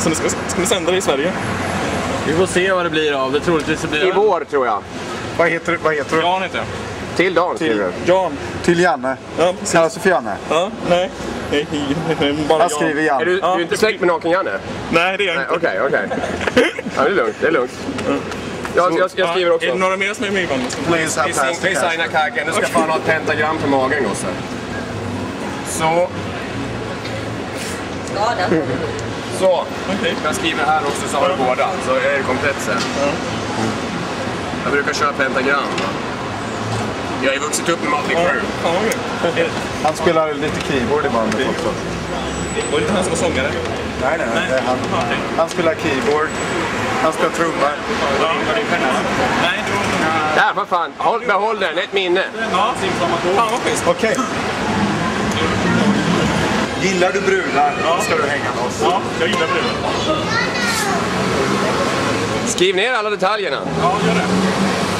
som ska sända det i Sverige. Vi får se vad det blir av. Det troligtvis blir i vår, tror jag. Vad heter du? Jan heter jag. Till Dan, skriver du. Jan. Till Janne. Ja, kallas du för Janne? Ja, nej. Bara jag skriver Janne. Är du inte släkt med någon kring Janne? Nej, det är jag inte. Okej. Ja, det är lugnt, Jag skriver också. Är det några mer som är med i gång? Please have passed. Designa kaken, du ska fan ha ett pentagram på magen också. Så. Skadan. Så, jag skriver här också så har du båda, så är det komplett sen. Jag brukar köra pentagram. Jag har ju vuxit upp med Martin Crew. Han spelar lite keyboard i bandet också. Var det inte han som var sångare? Nej. Han spelar keyboard. Han spelar trummor. Nej. Där, vad fan. Behåll den, ett minne. Ja, fan vad schysst. Okej. Gillar du brudar, då ska du hänga med oss. Ja, jag gillar brudar. Skriv ner alla detaljerna. Ja, gör det.